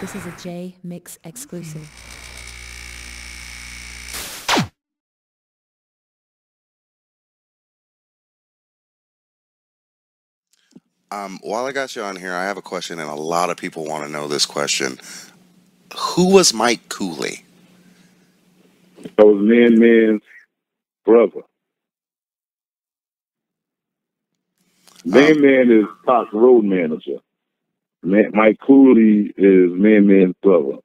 This is a J-Mix exclusive. While I got you on here, I have a question, and a lot of people want to know this question. Who was Mike Cooley? I was Man-Man's brother. Man-Man is Pac's road manager. Mike Cooley is Man-Man's brother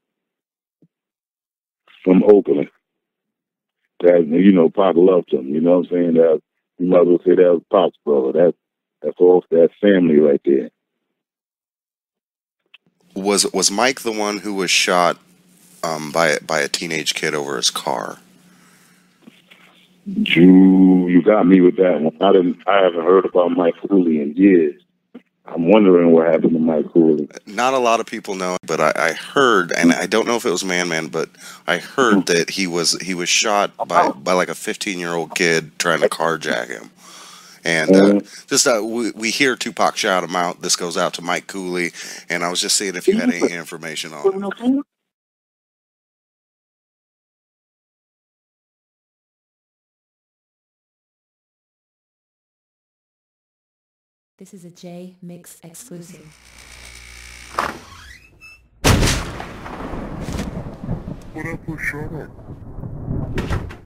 from Oakland. That, you know, Pac loved him. You know what I'm saying? That mother would say that was Pac's brother. That's all. That family right there. Was Mike the one who was shot by a teenage kid over his car? You got me with that one. I haven't heard about Mike Cooley in years. I'm wondering what happened to Mike Cooley. Not a lot of people know, but I heard, and I don't know if it was Man-Man, but I heard that he was shot by like a 15-year-old kid trying to carjack him. And we hear Tupac shout him out. This goes out to Mike Cooley, and I was just seeing if you had any information on him. This is a J-Mix exclusive. What up, who shot him?